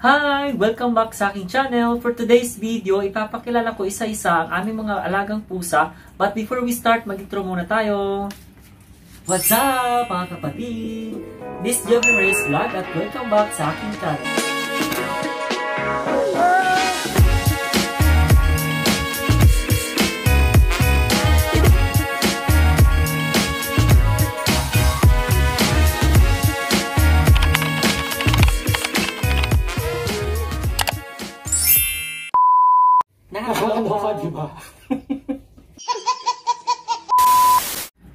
Hi! Welcome back sa aking channel. For today's video, ipapakilala ko isa-isa ang aming mga alagang pusa. But before we start, mag-intro muna tayo. What's up, mga kapatid? This is Joven Reyes Vlog at welcome back sa aking channel.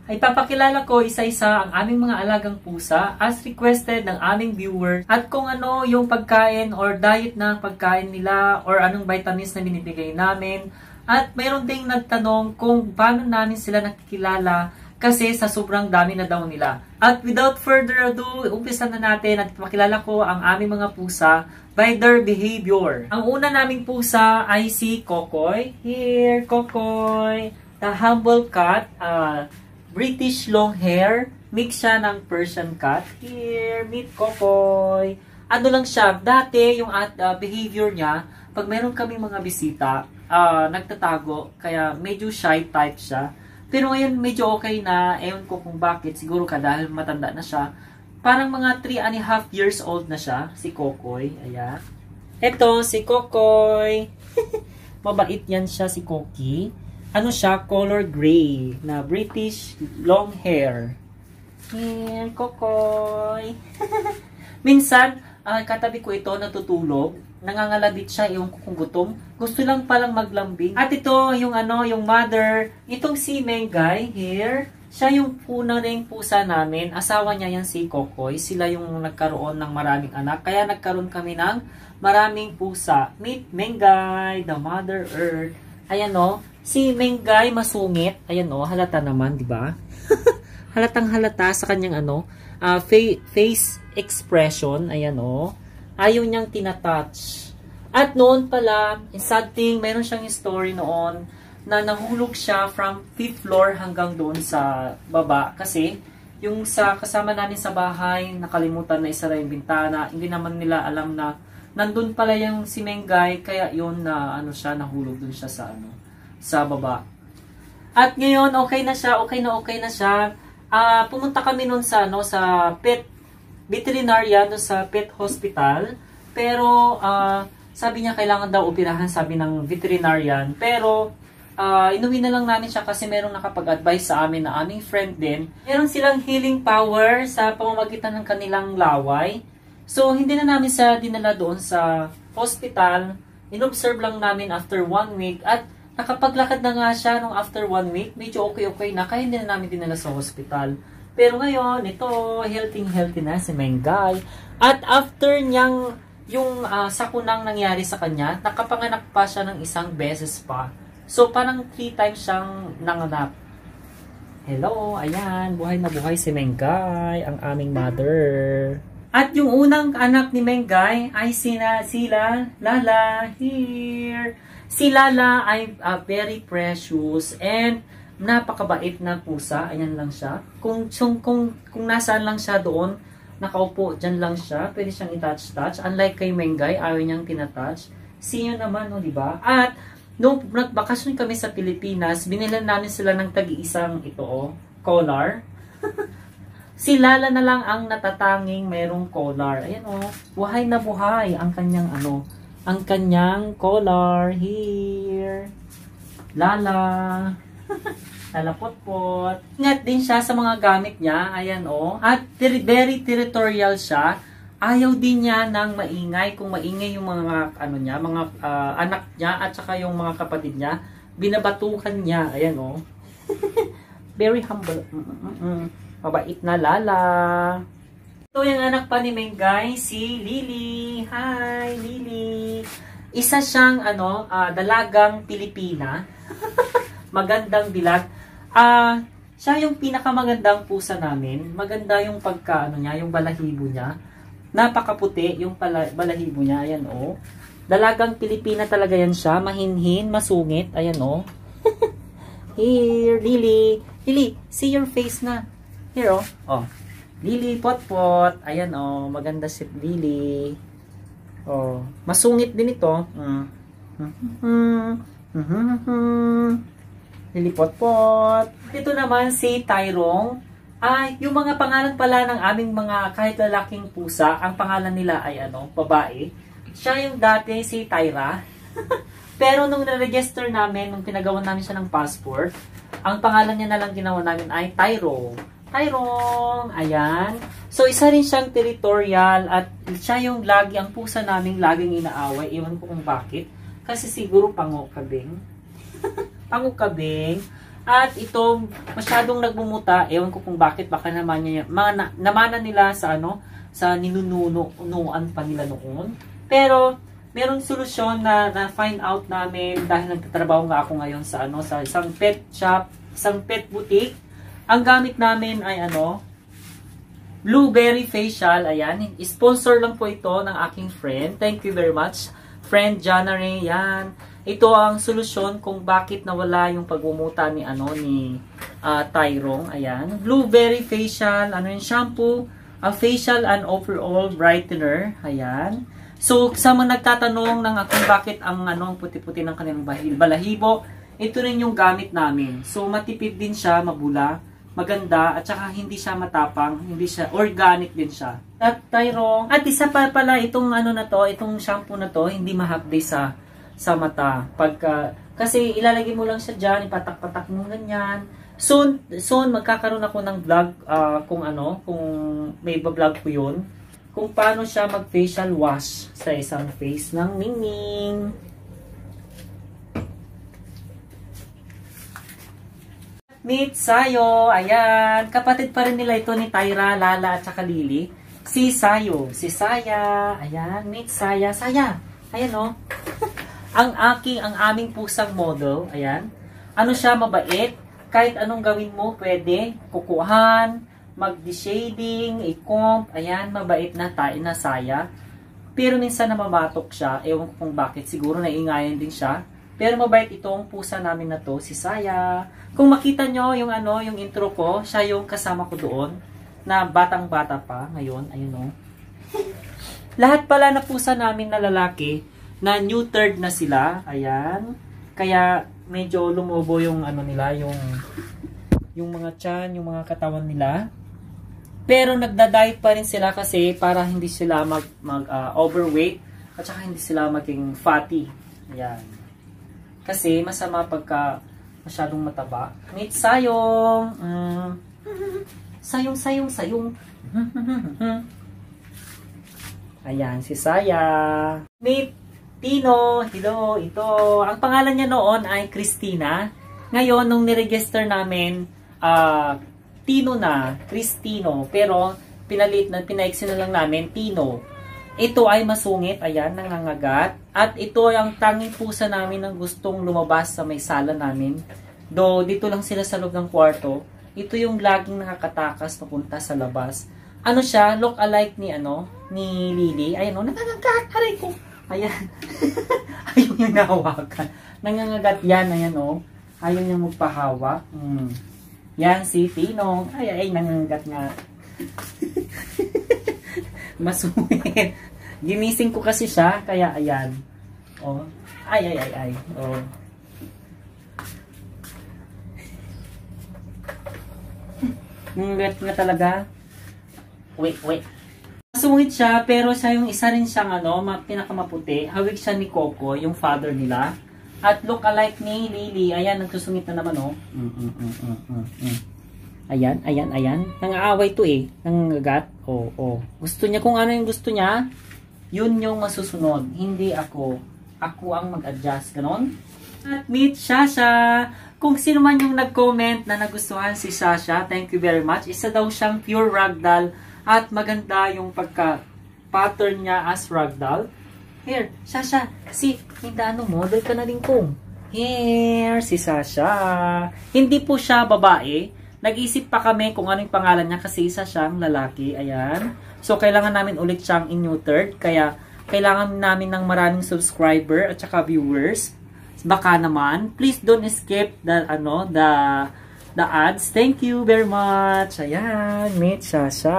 Ay papakilala ko isa-isa ang aming mga alagang pusa as requested ng aming viewer at kung ano yung pagkain or diet ng pagkain nila or anong vitamins na binibigay namin. At mayroon ding nagtanong kung paano namin sila nakikilala kasi sa sobrang dami na daw nila. At without further ado, umpisa na natin at papakilala ko ang aming mga pusa by their behavior. Ang una naming pusa ay si Kokoy. Here, Kokoy! The humble cat, British long hair, mix siya ng Persian cat. Here, meet Kokoy. Ano lang siya, dati yung behavior niya, pag meron kami mga bisita, nagtatago, kaya medyo shy type siya. Pero ngayon medyo okay na, ewan ko kung bakit, siguro ka dahil matanda na siya. Parang mga 3.5 years old na siya, si Kokoy. Ayan. Eto, si Kokoy. Mabait yan siya, si Koki. Ano siya? Color gray na British long hair. Ayan, Kokoy. Minsan, katabi ko ito natutulog. Nangangalabit siya yung kung gutom. Gusto lang palang maglambing. At ito, yung ano, yung mother. Itong si Menggay, here. Siya yung puna ring pusa namin. Asawa niya yan si Kokoy. Sila yung nagkaroon ng maraming anak. Kaya nagkaroon kami ng maraming pusa. Meet Menggay, the Mother Earth. Ayan o. Si Menggay masungit, ayan o, halata naman, di ba? Halatang halata sa kanyang ano, face expression, ayan o. Ayaw niyang tinatouch. At noon pala, sad thing, meron siyang story noon na nahulog siya from 5th floor hanggang doon sa baba kasi yung sa kasama namin sa bahay, nakalimutan na isara yung bintana, hindi naman nila alam na nandun pala yung si Menggay, kaya yun na ano siya, nahulog doon siya sa ano, sa baba. At ngayon, okay na siya, okay na siya. Pumunta kami nun sa, no, sa pet veterinarian, no, sa pet hospital. Pero, sabi niya kailangan daw operahan, sabi ng veterinarian. Pero, inuwi na lang namin siya kasi merong nakapag-advise sa amin na aming friend din. Meron silang healing power sa pamamagitan ng kanilang laway. So, hindi na namin siya dinala doon sa hospital. Inobserve lang namin after 1 week at nakapaglakad na nga siya nung after 1 week. Medyo okay-okay na. Kaya hindi na namin dinala sa hospital. Pero ngayon, ito, healthy na si Menggay. At after niyang yung sakunang nangyari sa kanya, nakapanganak pa siya ng isang beses pa. So, parang 3 times siyang nanganak. Hello, ayan. Buhay na buhay si Menggay, ang aming mother. At yung unang anak ni Menggay ay sila, Lala. Here. Si Lala ay very precious and napakabait na pusa. Ayan lang siya. Kung nasaan lang siya doon, nakaupo, dyan lang siya. Pwede siyang i-touch. Unlike kay Menggay, ayaw niyang tinatouch. Siya naman, no, diba? At nung nagbakasyon kami sa Pilipinas, binilan namin sila ng tag-iisang ito, oh, collar. Si Lala na lang ang natatanging merong collar. Ayan, oh, buhay na buhay ang kanyang ano, ang kanyang collar. Here, Lala. Lala potpot. Ingat din siya sa mga gamit niya. Ayan o. At very territorial siya. Ayaw din niya ng maingay. Kung maingay yung mga ano niya, mga anak niya at saka yung mga kapatid niya, binabatukan niya. Ayan o. Very humble. Mabait na Lala. Ito yung anak pa ni Menggay, si Lily. Hi, Lily. Isa siyang ano, dalagang Pilipina. Magandang dilag. Siya yung pinakamagandang pusa namin. Maganda yung pagka ano niya, yung balahibo niya. Napakaputi yung balahibo niya. Ayan oh. Dalagang Pilipina talaga yan siya, mahinhin, masungit. Ayan oh. Here, Lily. Lily, see your face na. Here oh. Oh. Lily, potpot. Ayan o, oh, maganda si Lily. Oh, masungit din ito. Lilipot-pot. Ito naman si Tyrong. Ay, yung mga pangalan pala ng aming mga kahit lalaking pusa, ang pangalan nila ay ano, babae. Siya yung dati si Tyra. Pero nung na-register namin, nung pinagawa namin siya ng passport, ang pangalan niya na lang ginawa namin ay Tyro. Tyrong! Ayan. So, isa rin siyang territorial at siya yung lagi, ang pusa naming laging inaaway. Iwan ko kung bakit. Kasi siguro pangukabing. Pangukabing. At ito, masyadong nagbumuta. Ewan ko kung bakit. Baka naman niya, namana nila sa ano, sa ninunuan pa nila noon. Pero, merong solusyon na find out namin dahil nagtatrabaho nga ako ngayon sa ano, sa isang pet shop, isang pet boutique. Ang gamit namin ay ano, blueberry facial. Ayan, sponsor lang po ito ng aking friend. Thank you very much, friend Janare. Yan. Ito ang solusyon kung bakit nawala yung pagumuta ni ano ni Tyrong. Ayan, blueberry facial, ano yung shampoo, a facial and overall brightener. Ayan. So, sa mga nagtatanong ng kung bakit ang ano puti-puti ng kanilang balahibo, ito rin yung gamit namin. So, matipid din siya, mabula, maganda, at saka hindi siya matapang, hindi siya organic din siya. At Tyrong, at isa pa pala itong ano na to, itong shampoo na to, hindi mahapdi sa mata. Pagka kasi ilalagay mo lang siya diyan, ipatak-patak mo ganyan. Soon magkakaroon ako ng vlog kung may ba-vlog ko 'yun, kung paano siya mag-facial wash sa isang face ng Ningning. Meet Sayo. Ayan. Kapatid pa rin nila ito ni Tyra, Lala, at saka Lily. Si Sayo. Si Saya. Ayan. Meet Saya. Saya. Ayan o. Ang aming pusang model. Ayan. Ano siya, mabait. Kahit anong gawin mo, pwede. Kukuhan, mag-de-shading, i-comp. Ayan. Mabait na tayo na Saya. Pero minsan namamatok siya. Ewan ko kung bakit. Siguro naingayan din siya. Pero mabait itong pusa namin na to, si Saya. Kung makita nyo yung ano, yung intro ko, siya yung kasama ko doon na batang-bata pa ngayon, ayun oh. Lahat pala na pusa namin na lalaki na neutered na sila, ayan. Kaya medyo lumobo yung ano nila, yung mga tiyan, yung mga katawan nila. Pero nagda-diet pa rin sila kasi para hindi sila mag-overweight at saka hindi sila maging fatty. Ayan. Kasi masama pagka masyadong mataba. Meet Sayong! Sayong, sayong, sayong. Ayan, si Saya. Meet Tino. Hello, ito. Ang pangalan niya noon ay Christina. Ngayon, nung niregister namin, Tino na, Cristino. Pero, pinaiksin na lang namin, Tino. Ito ay masungit, ayan, nangangagat. At ito ay ang tanging pusa namin ng gustong lumabas sa may sala namin. Though, dito lang sila sa loob ng kwarto. Ito yung laging nakakatakas papunta sa labas. Ano siya? Look alike ni Lily. Ayan o, nangangagat. Aray ko. Ayan. Ayaw niya nahawakan. Nangangagat yan, ayan o. Ayaw niya magpahawak. Yan, si Tinong. Ay, nangangagat nga. Masungit. Ginising ko kasi siya, kaya ayan. Oh. Ay. Oh. Mungit na talaga. Wait. Masungit siya, pero siya yung isa rin siyang pinakamaputi. Hawig siya ni Kokoy, yung father nila. At look alike ni Lily. Ayan, nagsusungit na naman, oh. Ayan. Nang-aaway to eh. Nang-agat. Oo. Gusto niya kung ano yung gusto niya, yun yung masusunod. Hindi ako. Ako ang mag-adjust. Ganon. At meet Sasha. Kung sino man yung nag-comment na nagustuhan si Sasha, thank you very much. Isa daw siyang pure ragdoll at maganda yung pagka-pattern niya as ragdoll. Here, Sasha. Kasi, model ka na din kong. Here, si Sasha. Hindi po siya babae. Nag-isip pa kami kung ano yung pangalan niya kasi isa siyang lalaki. Ayan. So, kailangan namin ulit siyang in-neutered. Kaya, kailangan namin ng maraming subscriber at saka viewers. Baka naman. Please don't skip the ads. Thank you very much. Ayan. Meet Sasha.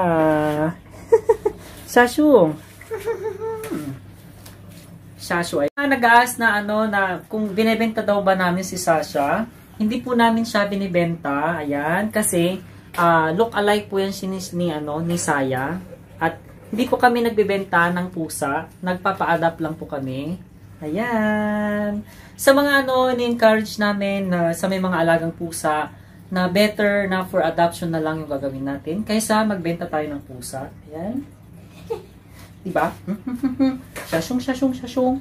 Sasha. Sasha. Nag-aas na ano na kung binebenta daw ba namin si Sasha. Hindi po namin siya binibenta. Ayan, kasi look alike po yan sinis ni ano ni Saya. At hindi po kami nagbebenta ng pusa. Nagpapa-adapt lang po kami. Ayan. Sa mga ano, ni-encourage namin sa may mga alagang pusa na better na for adoption na lang yung gagawin natin kaysa magbenta tayo ng pusa. Ayan. Diba? Sasyong, sasyong, sasyong.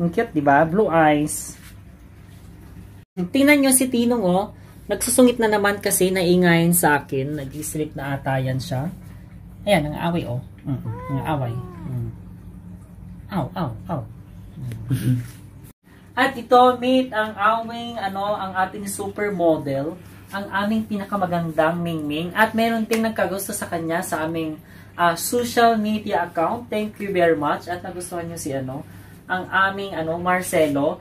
Ang cute, diba? Blue eyes. Tingnan nyo si Tinong, oh. Nagsusungit na naman kasi naingayin sa akin. Nag-sleep na ata yan siya. Ayan, nang-aaway, oh. Nang-aaway. Aw, aw, aw. At ito, mate, ang awing, ano, ang ating supermodel. Ang aming pinakamagandang Mingming. At meron ting nagkagusto sa kanya sa aming social media account. Thank you very much. At nagustuhan nyo si, ano, ang aming, ano, Marcelo.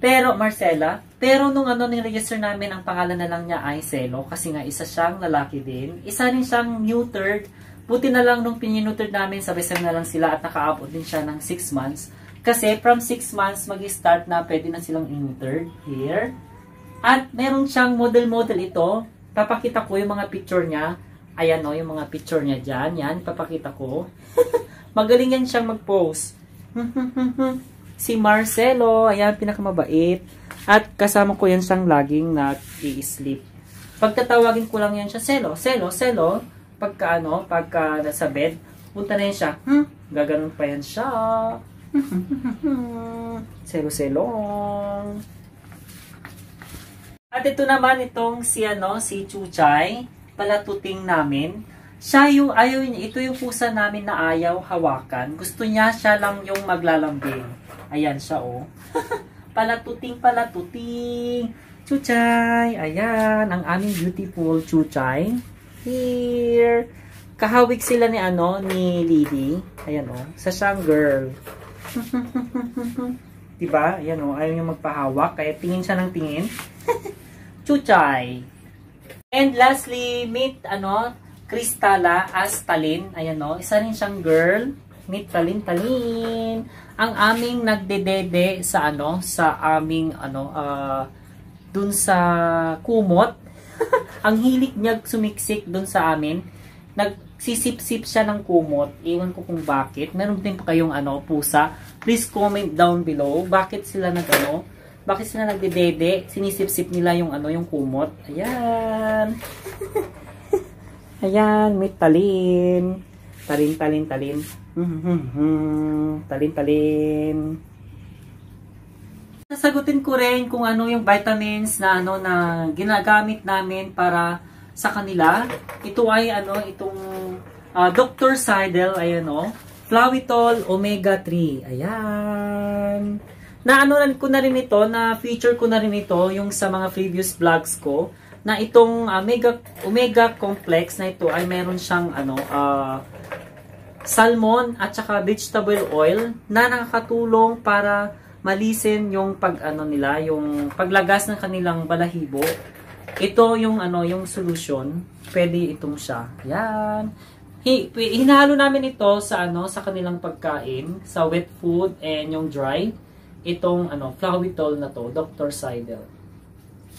Pero, Marcela, pero nung ano niregister namin, ang pangalan na lang niya ay Celo. Kasi nga, isa siyang lalaki din. Isa rin siyang neutered. Buti na lang nung pinuneutered namin, sabay-sabay na lang sila at nakaabot din siya ng 6 months. Kasi from 6 months, mag-start na pwede na silang neutered here. At meron siyang model-model ito. Papakita ko yung mga picture niya. Ayan o, yung mga picture niya dyan. Yan, papakita ko. Magaling yan siyang mag-pose. Si Marcelo, ayan, pinakamabait. At kasama ko yan siyang laging nag-i-sleep. Pagtatawagin ko lang yan siya, Celo, Celo, Celo. Pagka ano, pagka nasa bed, punta na yan siya. Gaganon pa yan siya. Celo, Celo. At ito naman itong si, ano, si Chuchay, palatuting namin. Siya yung, ayaw niya, ito yung pusa namin na ayaw hawakan. Gusto niya siya lang yung maglalambing. Ayan siya, oh. Palatuting, palatuting. Chuchay. Ayan, ang aming beautiful Chuchay. Here. Kahawig sila ni, ano, ni Lily. Ayan, oh. Sa siyang girl. Diba? Ayan, oh. Ayaw niya magpahawak. Kaya tingin siya ng tingin. Chuchay. And lastly, meet, ano, Cristala as Talin. Ayan o. Isa rin siyang girl. Meet Talin, Talin. Ang aming nagdedede sa ano, sa aming ano, dun sa kumot. Ang hilig niya sumiksik dun sa amin. Nagsisip-sip siya ng kumot. Iwan ko kung bakit. Meron din pa kayong ano, pusa. Please comment down below. Bakit sila nag-ano? Bakit sila nagdedede? Sinisip-sip nila yung ano, yung kumot. Ayan. Ayan, may Talin. Talin, Talin, Talin. Talin, Talin. Sasagutin ko rin kung ano yung vitamins na ano na ginagamit namin para sa kanila. Ito ay ano, itong Dr. Seidel, ayan o. Flavitol Omega 3. Ayan. Naanunan ko na rin ito, na feature ko na rin ito yung sa mga previous vlogs ko. Na itong omega complex na ito ay meron siyang ano, salmon at saka vegetable oil na nakakatulong para malisin yung pag ano nila, yung paglagas ng kanilang balahibo. Ito yung ano, yung solution. Pwede itong siya. Yan. Hinahalo namin ito sa ano, sa kanilang pagkain, sa wet food and yung dry. Itong ano, Flavitol na to, Dr. Seidel.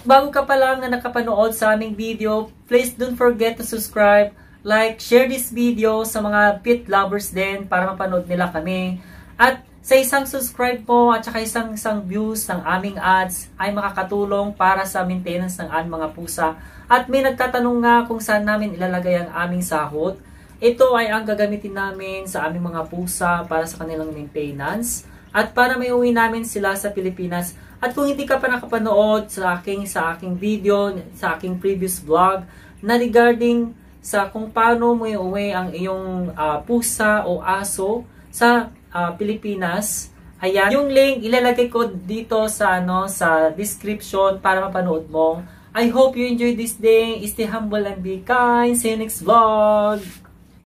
Bago ka pa lang na nakapanood sa aming video, please don't forget to subscribe, like, share this video sa mga pet lovers din para mapanood nila kami. At sa isang subscribe po at saka isang views ng aming ads ay makakatulong para sa maintenance ng aming mga pusa. At may nagtatanong nga kung saan namin ilalagay ang aming sahod. Ito ay ang gagamitin namin sa aming mga pusa para sa kanilang maintenance at para maiuwi namin sila sa Pilipinas. At kung hindi ka pa nakapanood sa aking video, sa aking previous vlog na regarding sa kung paano mo iuwi ang iyong pusa o aso sa Pilipinas, ayan, yung link ilalagay ko dito sa ano, sa description para mapanood mo. I hope you enjoy this day. Stay humble and be kind. See you next vlog.